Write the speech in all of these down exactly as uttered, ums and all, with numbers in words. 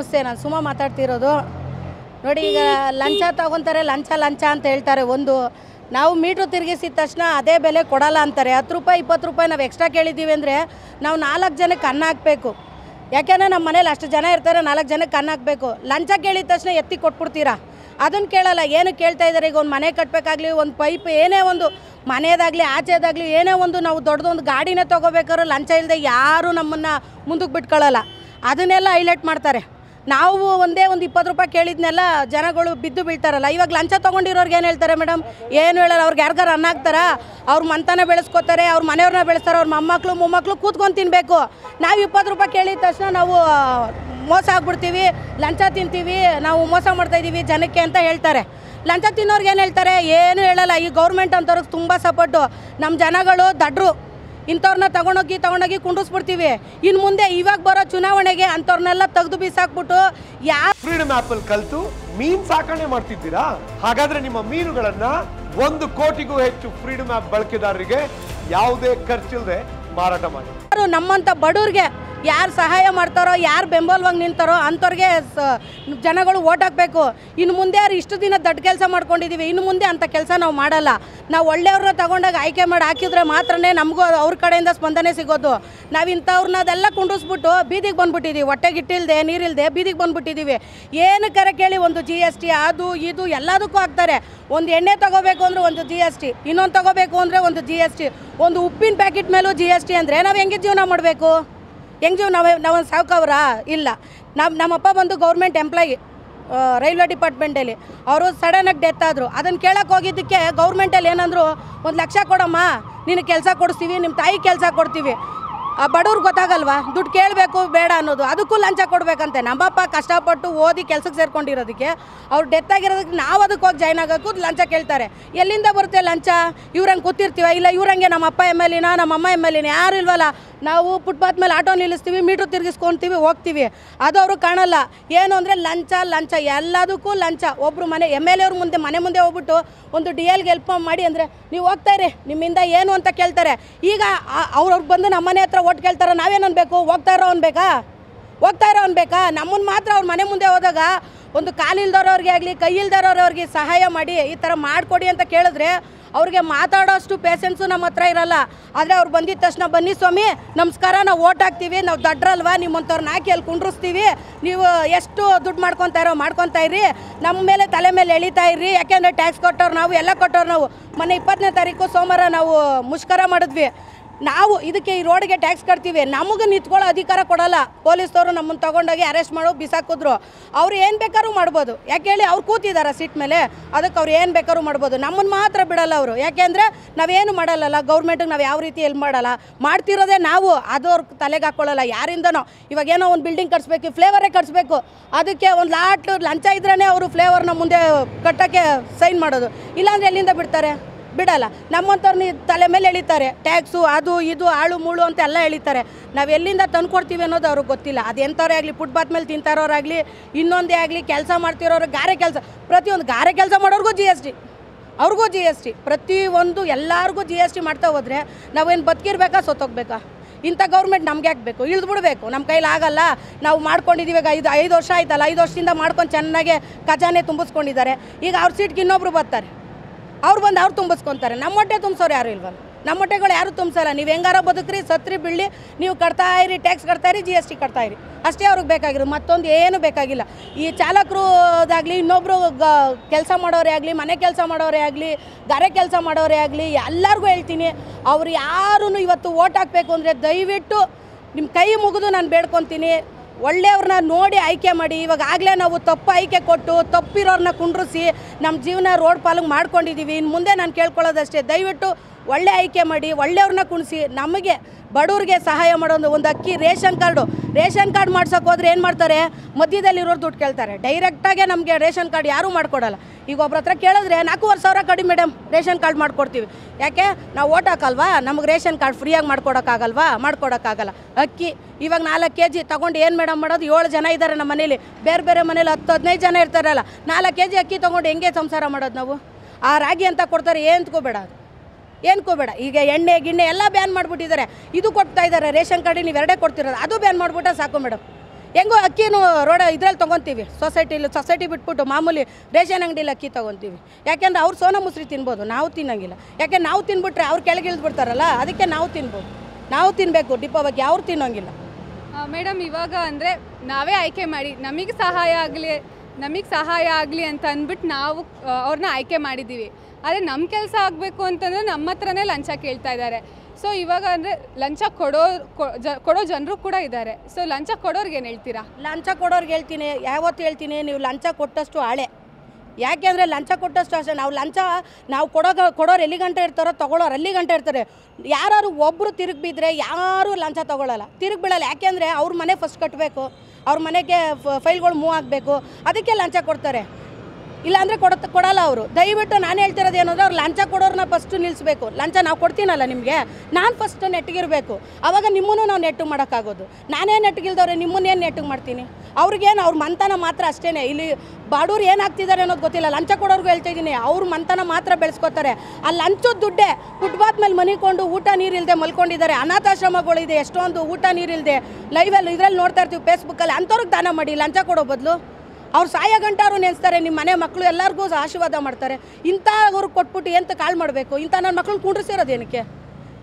ನಮಸ್ತೆ, ನಾನು ಸುಮಾ ಮಾತಾಡ್ತಿರೋದು. ನೋಡಿ, ಈಗ ಲಂಚ ತಗೊಂತಾರೆ, ಲಂಚ ಲಂಚ ಅಂತ ಹೇಳ್ತಾರೆ. ಒಂದು ನಾವು ಮೀಟ್ರ್ ತಿರುಗಿಸಿದ ತಕ್ಷಣ ಅದೇ ಬೆಲೆ ಕೊಡಲ್ಲ ಅಂತಾರೆ. ಹತ್ತು ರೂಪಾಯಿ ಇಪ್ಪತ್ತು ರೂಪಾಯಿ ನಾವು ಎಕ್ಸ್ಟ್ರಾ ಕೇಳಿದ್ದೀವಿ ಅಂದರೆ ನಾವು ನಾಲ್ಕು ಜನಕ್ಕೆ ಅನ್ನ ಹಾಕಬೇಕು. ಯಾಕೆಂದರೆ ನಮ್ಮ ಮನೇಲಿ ಅಷ್ಟು ಜನ ಇರ್ತಾರೆ, ನಾಲ್ಕು ಜನಕ್ಕೆ ಅನ್ನ ಹಾಕಬೇಕು. ಲಂಚ ಕೇಳಿದ ತಕ್ಷಣ ಎತ್ತಿ ಕೊಟ್ಬಿಡ್ತೀರಾ, ಅದನ್ನು ಕೇಳಲ್ಲ. ಏನು ಕೇಳ್ತಾ ಇದ್ದಾರೆ? ಈಗ ಒಂದು ಮನೆ ಕಟ್ಟಬೇಕಾಗ್ಲಿ, ಒಂದು ಪೈಪ್, ಏನೇ ಒಂದು ಮನೆಯದಾಗಲಿ ಆಚೆದಾಗಲಿ ಏನೇ ಒಂದು ನಾವು ದೊಡ್ಡದೊಂದು ಗಾಡಿನೇ ತೊಗೋಬೇಕಾದ್ರೂ ಲಂಚ ಇಲ್ಲದೆ ಯಾರೂ ನಮ್ಮನ್ನು ಮುಂದಕ್ಕೆ ಬಿಟ್ಕೊಳ್ಳಲ್ಲ. ಅದನ್ನೆಲ್ಲ ಹೈಲೈಟ್ ಮಾಡ್ತಾರೆ. ನಾವು ಒಂದೇ ಒಂದು ಇಪ್ಪತ್ತು ರೂಪಾಯಿ ಕೇಳಿದ್ನೆಲ್ಲ ಜನಗಳು ಬಿದ್ದು ಬೀಳ್ತಾರಲ್ಲ. ಇವಾಗ ಲಂಚ ತೊಗೊಂಡಿರೋರ್ಗೆ ಏನು ಹೇಳ್ತಾರೆ ಮೇಡಮ್? ಏನು ಹೇಳಲ್ಲ. ಅವ್ರಿಗೆ ಯಾರಿಗಾರು ಅನ್ನ ಹಾಕ್ತಾರಾ? ಅವ್ರ ಮಂತನ ಬೆಳೆಸ್ಕೋತಾರೆ, ಅವ್ರ ಮನೆಯವ್ರನ್ನ ಬೆಳೆಸ್ತಾರೆ, ಅವ್ರ ಮೊಮ್ಮಕ್ಕಳು ಮೊಮ್ಮಕ್ಕಳು ಕೂತ್ಕೊಂಡು ತಿನ್ನಬೇಕು. ನಾವು ಇಪ್ಪತ್ತು ರೂಪಾಯಿ ಕೇಳಿದ ತಕ್ಷಣ ನಾವು ಮೋಸ ಆಗ್ಬಿಡ್ತೀವಿ, ಲಂಚ ತಿಂತೀವಿ, ನಾವು ಮೋಸ ಮಾಡ್ತಾಯಿದ್ದೀವಿ ಜನಕ್ಕೆ ಅಂತ ಹೇಳ್ತಾರೆ. ಲಂಚ ತಿನ್ನೋರ್ಗೆ ಏನು ಹೇಳ್ತಾರೆ? ಏನು ಹೇಳಲ್ಲ. ಈ ಗೌರ್ಮೆಂಟ್ ಅಂತವ್ರಿಗೆ ತುಂಬ ಸಪೋರ್ಟು. ನಮ್ಮ ಜನಗಳು ದಡ್ರು, ಇಂಥವ್ರನ್ನ ತೊಗೊಂಡೋಗಿ ತೊಗೊಂಡೋಗಿ ಕುಂಡಿಸ್ಬಿಡ್ತೀವಿ. ಇನ್ನು ಮುಂದೆ ಇವಾಗ ಬರೋ ಚುನಾವಣೆಗೆ ಅಂಥವ್ರನ್ನೆಲ್ಲ ತೆಗೆದು ಬೀಸಾಕ್ಬಿಟ್ಟು ಯಾವ ಫ್ರೀಡಮ್ ಆ್ಯಪಲ್ಲಿ ಕಲಿತು ಮೀನು ಸಾಕಣೆ ಮಾಡ್ತಿದ್ದೀರಾ? ಹಾಗಾದರೆ ನಿಮ್ಮ ಮೀನುಗಳನ್ನು ಒಂದು ಕೋಟಿಗೂ ಹೆಚ್ಚು ಫ್ರೀಡಮ್ ಆ್ಯಪ್ ಬಳಕೆದಾರರಿಗೆ ಯಾವುದೇ ಖರ್ಚಿಲ್ಲದೆ ಮಾರಾಟ ಮಾಡಿ. ಯಾರು ನಮ್ಮಂಥ ಬಡವ್ರಿಗೆ ಯಾರು ಸಹಾಯ ಮಾಡ್ತಾರೋ, ಯಾರು ಬೆಂಬಲವಾಗಿ ನಿಂತಾರೋ ಅಂಥವ್ರಿಗೆ ಜನಗಳು ಓಟ್ ಹಾಕಬೇಕು. ಇನ್ನು ಮುಂದೆ ಅವ್ರು ಇಷ್ಟು ದಿನ ದೊಡ್ಡ ಕೆಲಸ ಮಾಡ್ಕೊಂಡಿದ್ದೀವಿ, ಇನ್ನು ಮುಂದೆ ಅಂಥ ಕೆಲಸ ನಾವು ಮಾಡಲ್ಲ. ನಾವು ಒಳ್ಳೆಯವ್ರನ್ನ ತೊಗೊಂಡಾಗ ಆಯ್ಕೆ ಮಾಡಿ ಹಾಕಿದ್ರೆ ಮಾತ್ರ ನಮಗೂ ಅವ್ರ ಕಡೆಯಿಂದ ಸ್ಪಂದನೆ ಸಿಗೋದು. ನಾವು ಇಂಥವ್ರನ್ನ ಅದೆಲ್ಲ ಕುಂಡಿಸ್ಬಿಟ್ಟು ಬೀದಿಗೆ ಬಂದುಬಿಟ್ಟಿದ್ದೀವಿ. ಹೊಟ್ಟೆಗಿಟ್ಟಿಲ್ಲದೆ ನೀರಿಲ್ಲದೆ ಬೀದಿಗೆ ಬಂದುಬಿಟ್ಟಿದ್ದೀವಿ. ಏನು ಕರೆ ಕೇಳಿ ಒಂದು ಜಿ ಎಸ್ ಟಿ, ಅದು ಇದು ಎಲ್ಲದಕ್ಕೂ ಹಾಕ್ತಾರೆ. ಒಂದು ಎಣ್ಣೆ ತೊಗೋಬೇಕು ಅಂದರೆ ಒಂದು ಜಿ ಎಸ್ ಟಿ, ಇನ್ನೊಂದು ತೊಗೋಬೇಕು ಅಂದರೆ ಒಂದು ಜಿ ಎಸ್ ಟಿ, ಒಂದು ಉಪ್ಪಿನ ಪ್ಯಾಕೆಟ್ ಮೇಲೂ ಜಿ ಎಸ್ ಟಿ ಅಂದರೆ ನಾವು ಹೆಂಗೆ ಜೀವನ ಮಾಡಬೇಕು? ಹೆಂಗೆ ಜೀವ ನಾವು ನಾವೊಂದು ಸಾವುಕವ್ರಾ? ಇಲ್ಲ. ನಮ್ಮ ನಮ್ಮಪ್ಪ ಬಂದು ಗೌರ್ಮೆಂಟ್ ಎಂಪ್ಲಾಯಿ, ರೈಲ್ವೆ ಡಿಪಾರ್ಟ್ಮೆಂಟಲ್ಲಿ. ಅವರು ಸಡನ್ನಾಗಿ ಡೆತ್ ಆದರು. ಅದನ್ನು ಕೇಳಕ್ಕೆ ಹೋಗಿದ್ದಕ್ಕೆ ಗೌರ್ಮೆಂಟಲ್ಲಿ ಏನಂದರು? ಒಂದು ಲಕ್ಷ ಕೊಡಮ್ಮ, ನಿನಗೆ ಕೆಲಸ ಕೊಡಿಸ್ತೀವಿ, ನಿಮ್ಮ ತಾಯಿ ಕೆಲಸ ಕೊಡ್ತೀವಿ. ಆ ಬಡವ್ರಿಗೆ ಗೊತ್ತಾಗಲ್ವಾ ದುಡ್ಡು ಕೇಳಬೇಕು ಬೇಡ ಅನ್ನೋದು? ಅದಕ್ಕೂ ಲಂಚ ಕೊಡಬೇಕಂತೆ. ನಮ್ಮಪ್ಪ ಕಷ್ಟಪಟ್ಟು ಓದಿ ಕೆಲಸಕ್ಕೆ ಸೇರ್ಕೊಂಡಿರೋದಕ್ಕೆ, ಅವ್ರು ಡೆತ್ ಆಗಿರೋದಕ್ಕೆ ನಾವು ಅದಕ್ಕೆ ಹೋಗಿ ಜಾಯ್ನ್ ಆಗೋಕ್ಕೂ ಲಂಚ ಕೇಳ್ತಾರೆ. ಎಲ್ಲಿಂದ ಬರುತ್ತೆ ಲಂಚ? ಇವ್ರಂಗೆ ಕೂತಿರ್ತೀವ? ಇಲ್ಲ, ಇವ್ರಂಗೆ ನಮ್ಮ ಅಪ್ಪ ಎಮ್ ಎಲ್ ಎನ, ನಮ್ಮಮ್ಮ ಎಮ್ ಎಲ್ ಎನ, ಯಾರು ಇಲ್ವಲ್ಲ, ನಾವು ಫುಟ್ಪಾತ್ ಮೇಲೆ ಆಟೋ ನಿಲ್ಲಿಸ್ತೀವಿ, ಮೀಟ್ರ್ ತಿರುಗಿಸ್ಕೊತೀವಿ, ಹೋಗ್ತೀವಿ. ಅದು ಅವರು ಕಾಣಲ್ಲ. ಏನು ಅಂದರೆ ಲಂಚ ಲಂಚ, ಎಲ್ಲದಕ್ಕೂ ಲಂಚ. ಒಬ್ಬರು ಮನೆ ಎಮ್ ಎಲ್ ಎ ಅವ್ರ ಮುಂದೆ ಮನೆ ಮುಂದೆ ಹೋಗ್ಬಿಟ್ಟು ಒಂದು ಡಿ ಎಲ್ಗೆ ಹೆಲ್ಪ್ ಮಾಡಿ ಅಂದರೆ ನೀವು ಹೋಗ್ತಾಯಿರಿ, ನಿಮ್ಮಿಂದ ಏನು ಅಂತ ಕೇಳ್ತಾರೆ. ಈಗ ಅವ್ರವ್ರು ಬಂದು ನಮ್ಮ ಮನೆ ಹತ್ರ ಒಟ್ಟು ಕೇಳ್ತಾರೆ. ನಾವೇನು ಅನ್ಬೇಕು? ಹೋಗ್ತಾ ಇರೋ ಅನ್ಬೇಕಾ? ಹೋಗ್ತಾ ಇರೋ ಅನ್ಬೇಕಾ? ನಮ್ಮನ್ನು ಮಾತ್ರ ಅವ್ರ ಮನೆ ಮುಂದೆ ಹೋದಾಗ ಒಂದು ಕಾಲಿಲ್ದವ್ರವ್ರಿಗೆ ಆಗಲಿ ಕೈ ಇಲ್ದವ್ರವ್ರಿಗೆ ಸಹಾಯ ಮಾಡಿ ಈ ಥರ ಮಾಡಿಕೊಡಿ ಅಂತ ಕೇಳಿದ್ರೆ ಅವ್ರಿಗೆ ಮಾತಾಡೋಷ್ಟು ಪೇಷನ್ಸು ನಮ್ಮ ಹತ್ರ ಇರಲ್ಲ. ಆದರೆ ಅವ್ರು ಬಂದಿದ್ದ ತಕ್ಷಣ ಬನ್ನಿ ಸ್ವಾಮಿ ನಮಸ್ಕಾರ, ನಾವು ಓಟ್ ಹಾಕ್ತೀವಿ, ನಾವು ದಡ್ರಲ್ವಾ, ನಿಮ್ಮಂಥವ್ರನ್ನ ಹಾಕಿ ಅಲ್ಲಿ ಕುಂಡ್ರಿಸ್ತೀವಿ, ನೀವು ಎಷ್ಟು ದುಡ್ಡು ಮಾಡ್ಕೊತಾಯಿರೋ ಮಾಡ್ಕೊತಾ ಇರಿ, ನಮ್ಮ ಮೇಲೆ ತಲೆ ಮೇಲೆ ಎಳಿತಾ ಇರಿ, ಯಾಕೆಂದರೆ ಟ್ಯಾಕ್ಸ್ ಕೊಟ್ಟವ್ರು ನಾವು, ಎಲ್ಲ ಕೊಟ್ಟವ್ರು ನಾವು. ಮೊನ್ನೆ ಇಪ್ಪತ್ತನೇ ತಾರೀಕು ಸೋಮವಾರ ನಾವು ಮುಷ್ಕರ ಮಾಡಿದ್ವಿ. ನಾವು ಇದಕ್ಕೆ ಈ ರೋಡ್ಗೆ ಟ್ಯಾಕ್ಸ್ ಕಟ್ತೀವಿ, ನಮಗೆ ನಿಂತ್ಕೊಳ್ಳೋ ಅಧಿಕಾರ ಕೊಡೋಲ್ಲ. ಪೊಲೀಸ್ನವರು ನಮ್ಮನ್ನು ತೊಗೊಂಡೋಗಿ ಅರೆಸ್ಟ್ ಮಾಡೋ ಬಿಸಾಕಿದ್ರು. ಅವ್ರು ಏನು ಬೇಕಾದ್ರೂ ಮಾಡ್ಬೋದು. ಯಾಕೆ ಹೇಳಿ? ಅವ್ರು ಕೂತಿದ್ದಾರೆ ಸೀಟ್ ಮೇಲೆ, ಅದಕ್ಕೆ ಅವ್ರು ಏನು ಬೇಕಾದ್ರೂ ಮಾಡ್ಬೋದು. ನಮ್ಮನ್ನು ಮಾತ್ರ ಬಿಡೋಲ್ಲ ಅವರು. ಯಾಕೆಂದರೆ ನಾವೇನು ಮಾಡಲ್ಲಲ್ಲ, ಗೌರ್ಮೆಂಟಿಗೆ ನಾವು ಯಾವ ರೀತಿ ಎಲ್ಲಿ ಮಾಡಲ್ಲ, ಮಾಡ್ತಿರೋದೇ ನಾವು. ಅದು ಅವ್ರಿಗೆ ತಲೆಗೆ ಹಾಕ್ಕೊಳ್ಳಲ್ಲ ಯಾರಿಂದನೋ. ಇವಾಗ ಏನೋ ಒಂದು ಬಿಲ್ಡಿಂಗ್ ಕಟ್ಸ್ಬೇಕು, ಫ್ಲೇವರೇ ಕಟ್ಸ್ಬೇಕು, ಅದಕ್ಕೆ ಒಂದು ಲಾಟ್ ಲಂಚ ಇದ್ರೇ ಅವರು ಫ್ಲೇವರ್ನ ಮುಂದೆ ಕಟ್ಟೋಕ್ಕೆ ಸೈನ್ ಮಾಡೋದು. ಇಲ್ಲಾಂದರೆ ಎಲ್ಲಿಂದ ಬಿಡ್ತಾರೆ? ಬಿಡಲ್ಲ. ನಮ್ಮಂಥವ್ರನ್ನ ತಲೆ ಮೇಲೆ ಎಳಿತಾರೆ. ಟ್ಯಾಕ್ಸು ಅದು ಇದು ಆಳು ಮೂಳು ಅಂತ ಎಲ್ಲ ಎಳಿತಾರೆ. ನಾವು ಎಲ್ಲಿಂದ ತಂದುಕೊಡ್ತೀವಿ ಅನ್ನೋದು ಅವ್ರಿಗೆ ಗೊತ್ತಿಲ್ಲ. ಅದು ಎಂಥವ್ರೇ ಆಗಲಿ, ಫುಟ್ಪಾತ್ ಮೇಲೆ ತಿಂತಾರೋರಾಗಲಿ, ಇನ್ನೊಂದೇ ಆಗಲಿ, ಕೆಲಸ ಮಾಡ್ತಿರೋರು ಗಾರೆ ಕೆಲಸ, ಪ್ರತಿಯೊಂದು ಗಾರೆ ಕೆಲಸ ಮಾಡೋರಿಗೂ ಜಿ ಎಸ್ ಟಿ, ಅವ್ರಿಗೂ ಜಿ ಎಸ್ ಟಿ, ಪ್ರತಿಯೊಂದು ಎಲ್ಲರಿಗೂ ಜಿ ಎಸ್ ಟಿ ಮಾಡ್ತಾ ಹೋದರೆ ನಾವೇನು ಬದುಕಿರ್ಬೇಕಾ, ಸೊತ್ತೋಗ್ಬೇಕಾ? ಇಂಥ ಗೌರ್ಮೆಂಟ್ ನಮ್ಗೆ ಹಾಕಬೇಕು, ಇಳಿದು ಬಿಡಬೇಕು. ನಮ್ಮ ಕೈಲಿ ಆಗಲ್ಲ, ನಾವು ಮಾಡ್ಕೊಂಡಿದ್ದೀವಿ. ಈಗ ಐದು ಐದು ವರ್ಷ ಆಯ್ತಲ್ಲ, ಐದು ವರ್ಷದಿಂದ ಮಾಡ್ಕೊಂಡು ಚೆನ್ನಾಗೆ ಖಜಾನೆ ತುಂಬಿಸ್ಕೊಂಡಿದ್ದಾರೆ. ಈಗ ಅವ್ರ ಸೀಟ್ಗೆ ಇನ್ನೊಬ್ರು ಬರ್ತಾರೆ, ಅವ್ರು ಬಂದು ಅವ್ರು ತುಂಬಿಸ್ಕೊತಾರೆ. ನಮ್ಮ ಹೊಟ್ಟೆ ತುಂಬಿಸೋರು ಯಾರು ಇಲ್ವಲ್ಲ, ನಮ್ಮ ಹೊಟ್ಟೆಗಳು ಯಾರು ತುಂಬಿಸಲ್ಲ. ನೀವು ಹೆಂಗಾರ ಬದುಕ್ರಿ, ಸತ್ರಿ ಬಿಳಿ, ನೀವು ಕಟ್ತಾ ಇರಿ, ಟ್ಯಾಕ್ಸ್ ಕಟ್ತಾ ಇರಿ, ಜಿ ಎಸ್ ಟಿ ಕಟ್ತಾ ಇರಿ, ಅಷ್ಟೇ ಅವ್ರಿಗೆ ಬೇಕಾಗಿರೋದು. ಮತ್ತೊಂದು ಏನು ಬೇಕಾಗಿಲ್ಲ. ಈ ಚಾಲಕರದಾಗಲಿ, ಇನ್ನೊಬ್ಬರು ಗ ಕೆಲಸ ಮಾಡೋರೇ ಆಗಲಿ, ಮನೆ ಕೆಲಸ ಮಾಡೋರೇ ಆಗಲಿ, ಗಾರೆ ಕೆಲಸ ಮಾಡೋರೇ ಆಗಲಿ, ಎಲ್ಲರಿಗೂ ಹೇಳ್ತೀನಿ, ಅವ್ರು ಯಾರೂ ಇವತ್ತು ಓಟ್ ಹಾಕಬೇಕು ಅಂದರೆ ದಯವಿಟ್ಟು ನಿಮ್ಮ ಕೈ ಮುಗಿದು ನಾನು ಬೇಡ್ಕೊತೀನಿ, ಒಳ್ಳೆಯವ್ರನ್ನ ನೋಡಿ ಆಯ್ಕೆ ಮಾಡಿ. ಇವಾಗ ಆಗಲೇ ನಾವು ತಪ್ಪು ಆಯ್ಕೆ ಕೊಟ್ಟು ತಪ್ಪಿರೋರನ್ನ ಕುಂಡ್ರಿಸಿ ನಮ್ಮ ಜೀವನ ರೋಡ್ ಪಾಲಿಗೆ ಮಾಡ್ಕೊಂಡಿದ್ದೀವಿ. ಇನ್ನು ಮುಂದೆ ನಾನು ಕೇಳ್ಕೊಳ್ಳೋದಷ್ಟೇ, ದಯವಿಟ್ಟು ಒಳ್ಳೆ ಆಯ್ಕೆ ಮಾಡಿ, ಒಳ್ಳೆಯವ್ರನ್ನ ಕುಣಿಸಿ, ನಮಗೆ ಬಡವ್ರಿಗೆ ಸಹಾಯ ಮಾಡೋದು. ಒಂದು ಅಕ್ಕಿ ರೇಷನ್ ಕಾರ್ಡು, ರೇಷನ್ ಕಾರ್ಡ್ ಮಾಡ್ಸೋಕೆ ಹೋದ್ರೆ ಏನು ಮಾಡ್ತಾರೆ? ಮಧ್ಯದಲ್ಲಿರೋರು ದುಡ್ಡು ಕೇಳ್ತಾರೆ. ಡೈರೆಕ್ಟಾಗೆ ನಮಗೆ ರೇಷನ್ ಕಾರ್ಡ್ ಯಾರೂ ಮಾಡ್ಕೊಡಲ್ಲ. ಈಗ ಒಬ್ಬರ ಹತ್ರ ಕೇಳಿದ್ರೆ ನಾಲ್ಕೂವರೆ ಸಾವಿರ ಕಡಿಮೆ ಮೇಡಮ್ ರೇಷನ್ ಕಾರ್ಡ್ ಮಾಡಿಕೊಡ್ತೀವಿ. ಯಾಕೆ? ನಾವು ಓಟ್ ಹಾಕಲ್ವಾ, ನಮಗೆ ರೇಷನ್ ಕಾರ್ಡ್ ಫ್ರೀಯಾಗಿ ಮಾಡ್ಕೊಡೋಕ್ಕಾಗಲ್ವಾ? ಮಾಡ್ಕೊಡೋಕ್ಕಾಗಲ್ಲ. ಅಕ್ಕಿ ಇವಾಗ ನಾಲ್ಕು ಕೆ ಜಿ ತೊಗೊಂಡು ಏನು ಮೇಡಮ್ ಮಾಡೋದು? ಏಳು ಜನ ಇದ್ದಾರೆ ನಮ್ಮ ಮನೇಲಿ, ಬೇರೆ ಬೇರೆ ಮನೇಲಿ ಹತ್ತು ಹದಿನೈದು ಜನ ಇರ್ತಾರಲ್ಲ. ನಾಲ್ಕು ಕೆ ಜಿ ಅಕ್ಕಿ ತೊಗೊಂಡು ಹೆಂಗೆ ಸಂಸಾರ ಮಾಡೋದು ನಾವು? ಆ ರಾಗಿ ಅಂತ ಕೊಡ್ತಾರೆ, ಏನು ತಗೋಬೇಡ, ಏನು ಕೋಬೇಡ. ಈಗ ಎಣ್ಣೆ ಗಿಣ್ಣೆ ಎಲ್ಲ ಬ್ಯಾನ್ ಮಾಡಿಬಿಟ್ಟಿದ್ದಾರೆ. ಇದು ಕೊಡ್ತಾ ಇದ್ದಾರೆ ರೇಷನ್ ಕಾರ್ಡಿಗೆ, ನೀವು ಎರಡೇ ಕೊಡ್ತಿರೋದು, ಅದು ಬ್ಯಾನ್ ಮಾಡಿಬಿಟ್ಟ ಸಾಕು ಮೇಡಮ್. ಹೆಂಗೋ ಅಕ್ಕಿನೂ ರೋಡ ಇದರಲ್ಲಿ ತೊಗೊತೀವಿ ಸೊಸೈಟಿಲಿ ಸೊಸೈಟಿ ಬಿಟ್ಬಿಟ್ಟು ಮಾಮೂಲಿ ರೇಷನ್ ಅಂಗಡಿಲಿ ಅಕ್ಕಿ ತೊಗೊತೀವಿ ಯಾಕೆಂದ್ರೆ ಅವ್ರು ಸೋನಾ ಮುಸ್ರಿ ತಿನ್ಬೋದು ನಾವು ತಿನ್ನಂಗಿಲ್ಲ ಯಾಕೆ ನಾವು ತಿನ್ಬಿಟ್ರೆ ಅವ್ರು ಕೆಳಗೆ ಇಳಿದ್ಬಿಡ್ತಾರಲ್ಲ ಅದಕ್ಕೆ ನಾವು ತಿನ್ಬೋದು ನಾವು ತಿನ್ನಬೇಕು ಡಿಪೋ ಬಗ್ಗೆ ಅವ್ರು ತಿನ್ನೋಂಗಿಲ್ಲ ಮೇಡಮ್ ಇವಾಗ ಅಂದರೆ ನಾವೇ ಆಯ್ಕೆ ಮಾಡಿ ನಮಗೆ ಸಹಾಯ ಆಗಲಿ ನಮಗೆ ಸಹಾಯ ಆಗಲಿ ಅಂತ ಅಂದ್ಬಿಟ್ಟು ನಾವು ಅವ್ರನ್ನ ಆಯ್ಕೆ ಮಾಡಿದ್ದೀವಿ ಆದರೆ ನಮ್ಮ ಕೆಲಸ ಆಗಬೇಕು ಅಂತಂದರೆ ನಮ್ಮ ಹತ್ರನೇ ಲಂಚ ಕೇಳ್ತಾ ಇದ್ದಾರೆ ಸೊ ಇವಾಗ ಅಂದರೆ ಲಂಚ ಕೊಡೋ ಕೊಡೋ ಜನರು ಕೂಡ ಇದ್ದಾರೆ ಸೊ ಲಂಚ ಕೊಡೋರಿಗೆ ಏನು ಹೇಳ್ತೀರಾ ಲಂಚ ಕೊಡೋರಿಗೆ ಹೇಳ್ತೀನಿ ಯಾವತ್ತು ಹೇಳ್ತೀನಿ ನೀವು ಲಂಚ ಕೊಟ್ಟಷ್ಟು ಹಳೆ ಯಾಕೆಂದರೆ ಲಂಚ ಕೊಟ್ಟಷ್ಟು ಅಷ್ಟೇ ನಾವು ಲಂಚ ನಾವು ಕೊಡೋ ಕೊಡೋರು ಎಲ್ಲಿ ಗಂಟೆ ಇರ್ತಾರೋ ತೊಗೊಳೋರು ಅಲ್ಲಿ ಗಂಟೆ ಇರ್ತಾರೆ ಯಾರು ಒಬ್ಬರು ತಿರುಗಿ ಬಿದ್ದರೆ ಯಾರೂ ಲಂಚ ತೊಗೊಳ್ಳಲ್ಲ ತಿರುಗಿ ಬಿಡಲ್ಲ ಯಾಕೆಂದರೆ ಅವ್ರ ಮನೆ ಫಸ್ಟ್ ಕಟ್ಟಬೇಕು ಅವ್ರ ಮನೆಗೆ ಫೈಲ್ಗಳು ಮೂವ್ ಆಗಬೇಕು ಅದಕ್ಕೆ ಲಂಚ ಕೊಡ್ತಾರೆ ಇಲ್ಲಾಂದರೆ ಕೊಡ ಕೊಡಲ್ಲ ಅವರು ದಯವಿಟ್ಟು ನಾನು ಹೇಳ್ತಿರೋದು ಏನು ಅಂದರೆ ಅವ್ರು ಲಂಚ ಕೊಡೋರನ್ನ ಫಸ್ಟು ನಿಲ್ಲಿಸಬೇಕು ಲಂಚ ನಾವು ಕೊಡ್ತೀನಲ್ಲ ನಿಮಗೆ ನಾನು ಫಸ್ಟು ನೆಟ್ಟಿಗಿರಬೇಕು ಆವಾಗ ನಿಮ್ಮನ್ನು ನಾವು ನೆಟ್ಟು ಮಾಡೋಕ್ಕಾಗೋದು ನಾನೇ ನೆಟ್ಟಿಗಿಲ್ದವ್ರೆ ನಿಮ್ಮನ್ನೇನು ನೆಟ್ಟಿಗೆ ಮಾಡ್ತೀನಿ ಅವ್ರಿಗೇನು ಅವ್ರ ಮಂತನ ಮಾತ್ರ ಅಷ್ಟೇ ಇಲ್ಲಿ ಬಾಡೂರು ಏನಾಗ್ತಿದ್ದಾರೆ ಅನ್ನೋದು ಗೊತ್ತಿಲ್ಲ ಲಂಚ ಕೊಡೋರ್ಗೂ ಹೇಳ್ತಾ ಇದ್ದೀನಿ ಅವ್ರ ಮಂತನ ಮಾತ್ರ ಬೆಳೆಸ್ಕೋತಾರೆ ಆ ಲಂಚದ ದುಡ್ಡೇ ಫುಟ್ಪಾತ್ ಮೇಲೆ ಮನಿಕೊಂಡು ಊಟ ನೀರಿಲ್ಲದೆ ಮಲ್ಕೊಂಡಿದ್ದಾರೆ ಅನಾಥಾಶ್ರಮಗಳಿದೆ ಎಷ್ಟೊಂದು ಊಟ ನೀರಿಲ್ಲದೆ ಲೈವಲ್ಲಿ ಇದರಲ್ಲಿ ನೋಡ್ತಾ ಇರ್ತೀವಿ ಫೇಸ್ಬುಕ್ಕಲ್ಲಿ ಅಂಥವ್ರಿಗೆ ದಾನ ಮಾಡಿ ಲಂಚ ಕೊಡೋ ಬದಲು ಅವ್ರು ಸಾಯ ಗಂಟೆ ಅವರು ನೆನೆಸ್ತಾರೆ ನಿಮ್ಮ ಮನೆ ಮಕ್ಕಳು ಎಲ್ಲರಿಗೂ ಆಶೀರ್ವಾದ ಮಾಡ್ತಾರೆ ಇಂಥ ಅವ್ರು ಕೊಟ್ಬಿಟ್ಟು ಎಂತ ಕಾಳು ಮಾಡಬೇಕು ಇಂಥ ನನ್ನ ಮಕ್ಕಳು ಕುಂಡ್ರಿಸಿರೋದು ಏನಕ್ಕೆ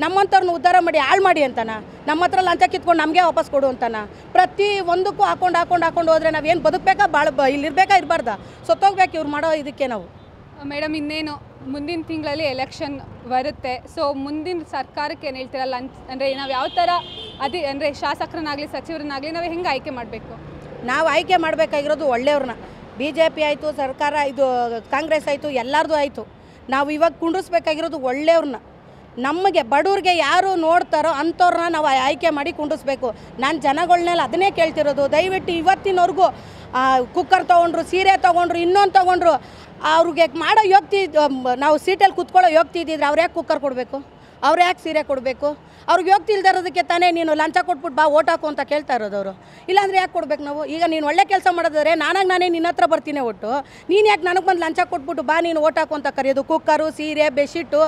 ನಮ್ಮಂಥವ್ರನ್ನ ಉದ್ಧಾರ ಮಾಡಿ ಹಾಳು ಮಾಡಿ ಅಂತಾನ ನಮ್ಮ ಹತ್ರ ಲಂಚ ಕಿತ್ಕೊಂಡು ನಮಗೆ ವಾಪಸ್ ಕೊಡು ಅಂತಾನ ಪ್ರತಿ ಒಂದಕ್ಕೂ ಹಾಕೊಂಡು ಹಾಕೊಂಡು ಹಾಕೊಂಡು ಹೋದರೆ ನಾವೇನು ಬದುಕಬೇಕಾ ಭಾಳ ಬ ಇಲ್ಲಿರಬೇಕಾ ಇರಬಾರ್ದಾ ಸೊತ್ತೋಗ್ಬೇಕು ಇವ್ರು ಮಾಡೋ ಇದಕ್ಕೆ ನಾವು ಮೇಡಮ್ ಇನ್ನೇನು ಮುಂದಿನ ತಿಂಗಳಲ್ಲಿ ಎಲೆಕ್ಷನ್ ಬರುತ್ತೆ ಸೊ ಮುಂದಿನ ಸರ್ಕಾರಕ್ಕೆ ಏನು ಹೇಳ್ತೀರಾ ಲಂಚ್ ಅಂದರೆ ನಾವು ಯಾವ ಥರ ಅದೇ ಅಂದರೆ ಶಾಸಕರನ್ನಾಗಲಿ ಸಚಿವರನ್ನಾಗಲಿ ನಾವು ಹೆಂಗೆ ಆಯ್ಕೆ ಮಾಡಬೇಕು ನಾವು ಆಯ್ಕೆ ಮಾಡಬೇಕಾಗಿರೋದು ಒಳ್ಳೆಯವ್ರನ್ನ ಬಿ ಜೆ ಪಿ ಆಯಿತು ಸರ್ಕಾರ ಇದು ಕಾಂಗ್ರೆಸ್ ಆಯಿತು ಎಲ್ಲರದು ಆಯಿತು ನಾವು ಇವಾಗ ಕುಂಡ್ರಿಸ್ಬೇಕಾಗಿರೋದು ಒಳ್ಳೆಯವ್ರನ್ನ ನಮಗೆ ಬಡವ್ರಿಗೆ ಯಾರು ನೋಡ್ತಾರೋ ಅಂಥವ್ರನ್ನ ನಾವು ಆಯ್ಕೆ ಮಾಡಿ ಕುಂಡಿಸ್ಬೇಕು ನಾನು ಜನಗಳನ್ನೆಲ್ಲ ಅದನ್ನೇ ಕೇಳ್ತಿರೋದು ದಯವಿಟ್ಟು ಇವತ್ತಿನವ್ರಿಗೂ ಕುಕ್ಕರ್ ತೊಗೊಂಡ್ರು ಸೀರೆ ತೊಗೊಂಡ್ರು ಇನ್ನೊಂದು ತೊಗೊಂಡ್ರು ಅವ್ರಿಗೆ ಮಾಡೋ ಯೋಗ್ತಿ ನಾವು ಸೀಟಲ್ಲಿ ಕೂತ್ಕೊಳ್ಳೋ ಯೋಗ್ತಿ ಇದ್ದಿದ್ರೆ ಅವ್ರು ಯಾಕೆ ಕುಕ್ಕರ್ ಕೊಡಬೇಕು ಅವ್ರು ಯಾಕೆ ಸೀರೆ ಕೊಡಬೇಕು ಅವ್ರಿಗೆ ಯೋಗ್ತಿ ಇಲ್ದೇ ಇರೋದಕ್ಕೆ ತಾನೇ ನೀನು ಲಂಚ ಕೊಟ್ಬಿಟ್ಟು ಬಾ ಓಟ್ ಹಾಕು ಅಂತ ಕೇಳ್ತಾ ಇರೋದು ಅವರು ಇಲ್ಲಾಂದರೆ ಯಾಕೆ ಕೊಡಬೇಕು ನಾವು ಈಗ ನೀನು ಒಳ್ಳೆ ಕೆಲಸ ಮಾಡಿದ್ರೆ ನಾನಾಗಿ ನಾನೇ ನಿನ್ನ ಹತ್ರ ಬರ್ತೀನಿ ಒಟ್ಟು ನೀನು ಯಾಕೆ ನನಗೆ ಬಂದು ಲಂಚ ಕೊಟ್ಬಿಟ್ಟು ಬಾ ನೀನು ಓಟ್ ಹಾಕು ಅಂತ ಕರೆಯೋದು ಕುಕ್ಕರು ಸೀರೆ ಬೆಡ್ಶೀಟು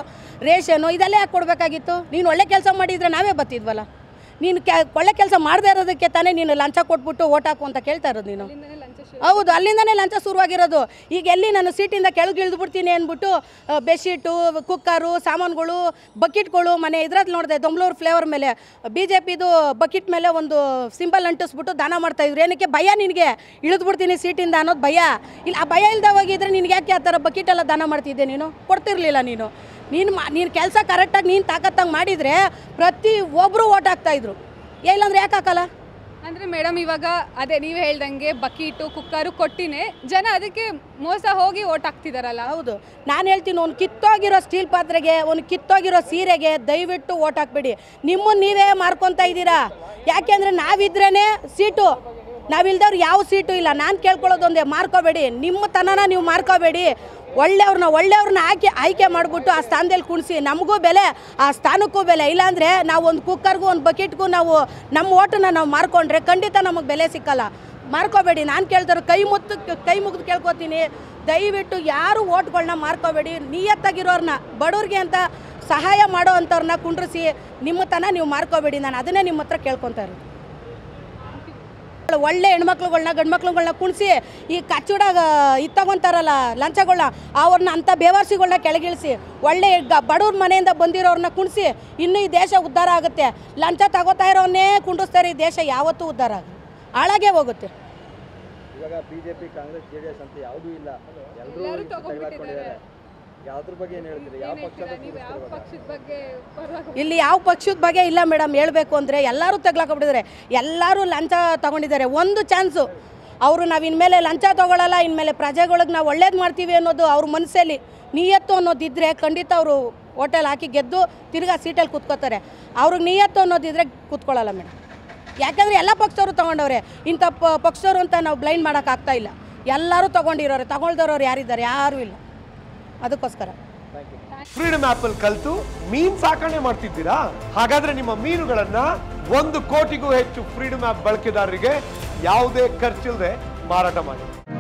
ರೇಷನು ಇದೆಲ್ಲ ಯಾಕೆ ಕೊಡಬೇಕಾಗಿತ್ತು ನೀನು ಒಳ್ಳೆ ಕೆಲಸ ಮಾಡಿದರೆ ನಾವೇ ಬರ್ತಿದ್ವಲ್ಲ ನೀನು ಕೆ ಒಳ್ಳೆ ಕೆಲಸ ಮಾಡದೇ ಇರೋದಕ್ಕೆ ತಾನೇ ನೀನು ಲಂಚ ಕೊಟ್ಬಿಟ್ಟು ಓಟ್ ಹಾಕು ಅಂತ ಕೇಳ್ತಾ ಇರೋದು ನೀನು ಹೌದು ಅಲ್ಲಿಂದನೇ ಲಂಚ ಶುರುವಾಗಿರೋದು ಈಗ ಎಲ್ಲಿ ನಾನು ಸೀಟಿಂದ ಕೆಳಗೆ ಇಳಿದ್ಬಿಡ್ತೀನಿ ಅಂದ್ಬಿಟ್ಟು ಬೆಡ್ಶೀಟು ಕುಕ್ಕರು ಸಾಮಾನುಗಳು ಬಕೆಟ್ಗಳು ಮನೆ ಇದ್ರಲ್ಲಿ ನೋಡಿದೆ ದೊಂಬ್ಳೂರು ಫ್ಲೇವರ್ ಮೇಲೆ ಬಿ ಜೆ ಪಿದು ಬಕೆಟ್ ಮೇಲೆ ಒಂದು ಸಿಂಬಲ್ ಅಂಟಿಸ್ಬಿಟ್ಟು ದಾನ ಮಾಡ್ತಾಯಿದ್ರು ಏನಕ್ಕೆ ಭಯ ನಿನಗೆ ಇಳಿದ್ಬಿಡ್ತೀನಿ ಸೀಟಿಂದ ಅನ್ನೋದು ಭಯ ಇಲ್ಲ ಆ ಭಯ ಇಲ್ಲದೆ ಹೋಗಿದ್ರೆ ನಿನಗೆ ಯಾಕೆ ಆ ಥರ ಬಕೆಟೆಲ್ಲ ದಾನ ಮಾಡ್ತಿದ್ದೆ ನೀನು ಕೊಡ್ತಿರ್ಲಿಲ್ಲ ನೀನು ನೀನು ಮಾ ನೀನು ಕೆಲಸ ಕರೆಕ್ಟಾಗಿ ನೀನು ತಾಕತ್ತಂಗೆ ಮಾಡಿದರೆ ಪ್ರತಿ ಒಬ್ಬರು ಓಟ್ ಹಾಕ್ತಾಯಿದ್ರು ಇಲ್ಲಾಂದ್ರೆ ಯಾಕೆ ಹಾಕಲ್ಲ ಅಂದರೆ ಮೇಡಮ್ ಇವಾಗ ಅದೇ ನೀವು ಹೇಳ್ದಂಗೆ ಬಕೀಟು ಕುಕ್ಕರು ಕೊಟ್ಟಿನೇ ಜನ ಅದಕ್ಕೆ ಮೋಸ ಹೋಗಿ ಓಟ್ ಹಾಕ್ತಿದ್ದಾರಲ್ಲ ಹೌದು ನಾನು ಹೇಳ್ತೀನಿ ಒಂದು ಕಿತ್ತೋಗಿರೋ ಸ್ಟೀಲ್ ಪಾತ್ರೆಗೆ ಒಂದು ಕಿತ್ತೋಗಿರೋ ಸೀರೆಗೆ ದಯವಿಟ್ಟು ಓಟ್ ಹಾಕ್ಬೇಡಿ ನಿಮ್ಮನ್ನು ನೀವೇ ಮಾರ್ಕೊತಾ ಇದ್ದೀರಾ ಯಾಕೆಂದರೆ ನಾವಿದ್ರೇ ಸೀಟು ನಾವಿಲ್ದವ್ರು ಯಾವ ಸೀಟು ಇಲ್ಲ ನಾನು ಕೇಳ್ಕೊಳ್ಳೋದೊಂದೇ ಮಾರ್ಕೋಬೇಡಿ ನಿಮ್ಮ ತನನ ನೀವು ಮಾರ್ಕೋಬೇಡಿ ಒಳ್ಳೆಯವ್ರನ್ನ ಒಳ್ಳೆಯವ್ರನ್ನ ಆಯ್ಕೆ ಆಯ್ಕೆ ಮಾಡಿಬಿಟ್ಟು ಆ ಸ್ಥಾನದಲ್ಲಿ ಕುಣಿಸಿ ನಮಗೂ ಬೆಲೆ ಆ ಸ್ಥಾನಕ್ಕೂ ಬೆಲೆ ಇಲ್ಲಾಂದರೆ ನಾವು ಒಂದು ಕುಕ್ಕರ್ಗೂ ಒಂದು ಬಕೆಟ್ಗೂ ನಾವು ನಮ್ಮ ಓಟನ್ನ ನಾವು ಮಾರ್ಕೊಂಡ್ರೆ ಖಂಡಿತ ನಮಗೆ ಬೆಲೆ ಸಿಕ್ಕಲ್ಲ ಮಾರ್ಕೋಬೇಡಿ ನಾನು ಕೇಳ್ತಾರೆ ಕೈ ಮುತ್ತು ಕೈ ಮುಗಿದು ಕೇಳ್ಕೊತೀನಿ ದಯವಿಟ್ಟು ಯಾರು ಓಟ್ಗಳನ್ನ ಮಾರ್ಕೋಬೇಡಿ ನಿಯತ್ತಾಗಿರೋರನ್ನ ಬಡವ್ರಿಗೆ ಅಂತ ಸಹಾಯ ಮಾಡೋ ಅಂಥವ್ರನ್ನ ಕುಂಡ್ರಿಸಿ ನಿಮ್ಮ ತನ ನೀವು ಮಾರ್ಕೋಬೇಡಿ ನಾನು ಅದನ್ನೇ ನಿಮ್ಮ ಹತ್ರ ಕೇಳ್ಕೊತಾ ಇರೋದು ಒಳ್ಳೆ ಹೆಣ್ಮಕ್ಳುಗಳನ್ನ ಗಂಡ್ಮಕ್ಳುಗಳನ್ನ ಕುಣಿಸಿ ಈ ಕಚ್ಚುಡ ಇದು ತಗೊತಾರಲ್ಲ ಲಂಚಗಳನ್ನ ಅವ್ರನ್ನ ಅಂಥ ಬೇವರ್ಸಿಗಳನ್ನ ಕೆಳಗಿಳಿಸಿ ಒಳ್ಳೆ ಬಡವ್ರ ಮನೆಯಿಂದ ಬಂದಿರೋರನ್ನ ಕುಣಿಸಿ ಇನ್ನೂ ಈ ದೇಶ ಉದ್ಧಾರ ಆಗುತ್ತೆ ಲಂಚ ತಗೋತಾ ಇರೋನ್ನೇ ಕುಂಡಿಸ್ತಾರೆ ಈ ದೇಶ ಯಾವತ್ತೂ ಉದ್ಧಾರ ಆಗುತ್ತೆ ಹಾಳಾಗೇ ಹೋಗುತ್ತೆ ಇವಾಗ ಬಿಜೆಪಿ ಕಾಂಗ್ರೆಸ್ ಜೆಡಿಎಸ್ ಅಂತ ಯಾವುದೂ ಇಲ್ಲ ಎಲ್ಲರೂ ತಗೊಂಡಿದ್ದಾರೆ ಇಲ್ಲಿ ಯಾವ ಪಕ್ಷದ ಬಗ್ಗೆ ಇಲ್ಲ ಮೇಡಮ್ ಹೇಳ್ಬೇಕು ಅಂದರೆ ಎಲ್ಲರೂ ತಗ್ಲಾಕೊಂಡಿದ್ದಾರೆ ಎಲ್ಲರೂ ಲಂಚ ತಗೊಂಡಿದ್ದಾರೆ ಒಂದು ಚಾನ್ಸು ಅವರು ನಾವು ಇನ್ಮೇಲೆ ಲಂಚ ತಗೊಳ್ಳಲ್ಲ ಇನ್ಮೇಲೆ ಪ್ರಜೆಗಳಿಗೆ ನಾವು ಒಳ್ಳೇದು ಮಾಡ್ತೀವಿ ಅನ್ನೋದು ಅವ್ರ ಮನಸ್ಸಲ್ಲಿ ನಿಯತ್ತು ಅನ್ನೋದಿದ್ದರೆ ಖಂಡಿತ ಅವರು ಹೋಟೆಲ್ ಹಾಕಿ ಗೆದ್ದು ತಿರ್ಗಾ ಸೀಟಲ್ಲಿ ಕೂತ್ಕೋತಾರೆ ಅವ್ರಿಗೆ ನಿಯತ್ತು ಅನ್ನೋದಿದ್ರೆ ಕೂತ್ಕೊಳ್ಳಲ್ಲ ಮೇಡಮ್ ಯಾಕಂದರೆ ಎಲ್ಲ ಪಕ್ಷದವರು ತೊಗೊಂಡವ್ರೆ ಇಂಥ ಪಕ್ಷದವರು ಅಂತ ನಾವು ಬ್ಲೈಂಡ್ ಮಾಡೋಕ್ಕಾಗ್ತಾ ಇಲ್ಲ ಎಲ್ಲರೂ ತೊಗೊಂಡಿರೋರು ತಗೊಳ್ದವ್ರವ್ರು ಯಾರಿದ್ದಾರೆ ಯಾರೂ ಇಲ್ಲ ಅದಕ್ಕೋಸ್ಕರ ಫ್ರೀಡಮ್ ಆಪ್ ಅಲ್ಲಿ ಕಲಿತು ಮೀನ್ ಸಾಕಣೆ ಮಾಡ್ತಿದ್ದೀರಾ ಹಾಗಾದ್ರೆ ನಿಮ್ಮ ಮೀನುಗಳನ್ನ ಒಂದು ಕೋಟಿಗೂ ಹೆಚ್ಚು ಫ್ರೀಡಮ್ ಆಪ್ ಬಳಕೆದಾರರಿಗೆ ಯಾವುದೇ ಖರ್ಚಿಲ್ಲದೆ ಮಾರಾಟ ಮಾಡಿ